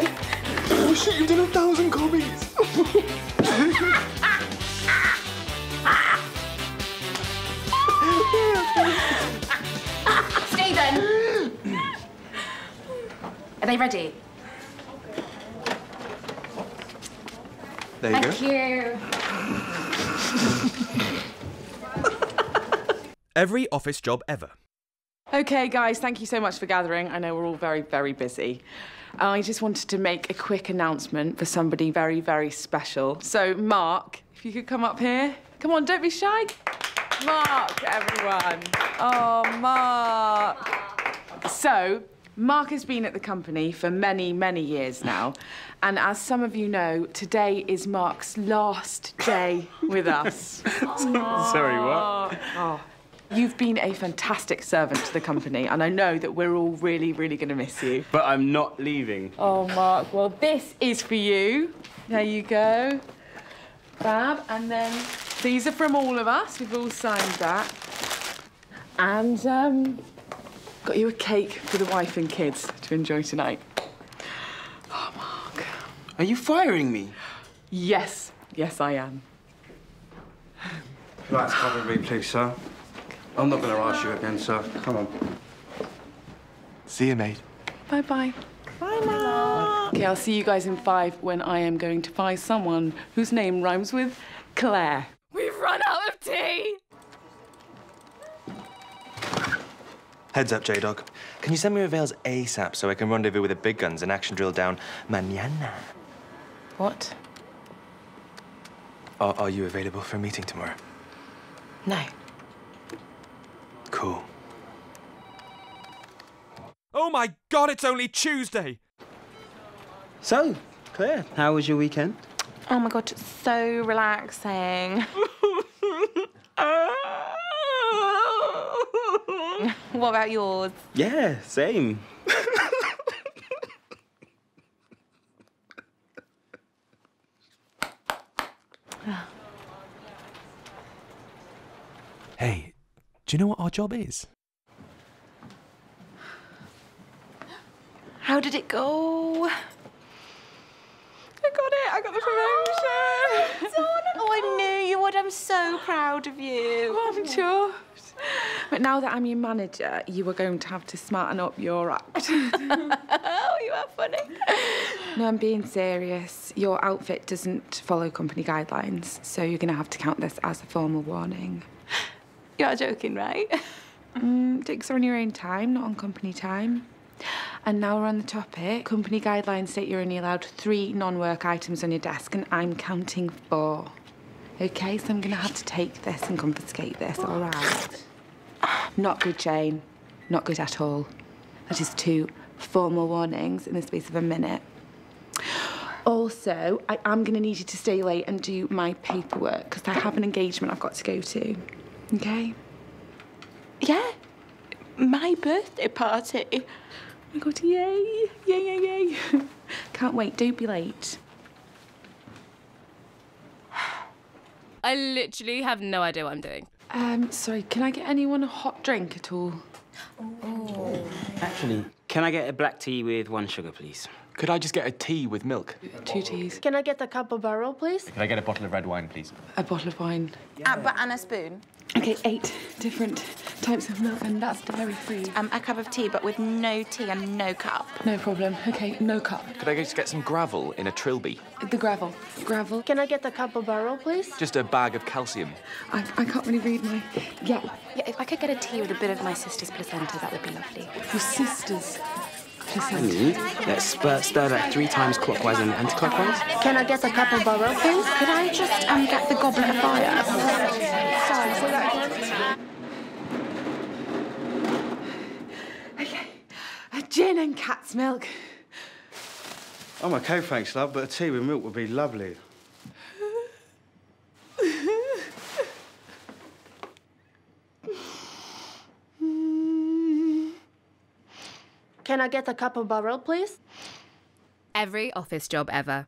Oh shit, you did 1,000 copies! Stephen! Are they ready? There you go. Thank you. Every office job ever. OK, guys, thank you so much for gathering. I know we're all very, very busy. I just wanted to make a quick announcement for somebody very, very special. So, Mark, if you could come up here. Come on, don't be shy. Mark, everyone. Oh, Mark. So, Mark has been at the company for many, many years now. And as some of you know, today is Mark's last day with us. Oh. Sorry, what? Oh. You've been a fantastic servant to the company, and I know that we're all really, really going to miss you. But I'm not leaving. Oh, Mark, well, this is for you. There you go. Fab. And then these are from all of us. We've all signed that. And got you a cake for the wife and kids to enjoy tonight. Oh, Mark. Are you firing me? Yes. Yes, I am. Lights cover me, please, sir. I'm not going to ask you again, sir. Come on. See you, mate. Bye-bye. Bye, Mark. OK, I'll see you guys in 5 when I am going to buy someone whose name rhymes with Claire. We've run out of tea! Heads up, J-Dog. Can you send me avails ASAP so I can rendezvous with the big guns and action drill down mañana? What? Are you available for a meeting tomorrow? No. Cool. Oh my God, it's only Tuesday! So, Claire, how was your weekend? Oh my God, so relaxing. What about yours? Yeah, same. Hey. Do you know what our job is? How did it go? I got it. I got the promotion. Oh, I knew you would. I'm so proud of you. Oh, I'm sure. But now that I'm your manager, you are going to have to smarten up your act. Oh, you are funny. No, I'm being serious. Your outfit doesn't follow company guidelines, so you're going to have to count this as a formal warning. You are joking, right? Dicks are on your own time, not on company time. And now we're on the topic. Company guidelines state you're only allowed 3 non-work items on your desk, and I'm counting 4. OK, so I'm going to have to take this and confiscate this, all right? Not good, Jane. Not good at all. That is 2 formal warnings in the space of a minute. Also, I am going to need you to stay late and do my paperwork, because I have an engagement I've got to go to. Okay. Yeah. My birthday party. Oh my God, yay. Yay, yay, yay. Can't wait. Don't be late. I literally have no idea what I'm doing. Sorry, can I get anyone a hot drink at all? Oh. Actually, can I get a black tea with 1 sugar, please? Could I just get a tea with milk? 2 teas. Can I get a capybara, please? Can I get a bottle of red wine, please? A bottle of wine. Yeah. And a spoon. OK, 8 different types of milk, and that's dairy-free. A cup of tea, but with no tea and no cup. No problem. OK, no cup. Could I just get some gravel in a trilby? The gravel. Gravel. Can I get a capybara, please? Just a bag of calcium. I can't really read my... Yeah, if I could get a tea with a bit of my sister's placenta, that would be lovely. Your sister's? Let's stir that 3 times clockwise and anti-clockwise. Can I get a capybara, please? Could I just get the goblet of fire? OK. A gin and cat's milk. I'm OK, thanks, love, but a tea with milk would be lovely. Can I get a capybara, please? Every office job ever.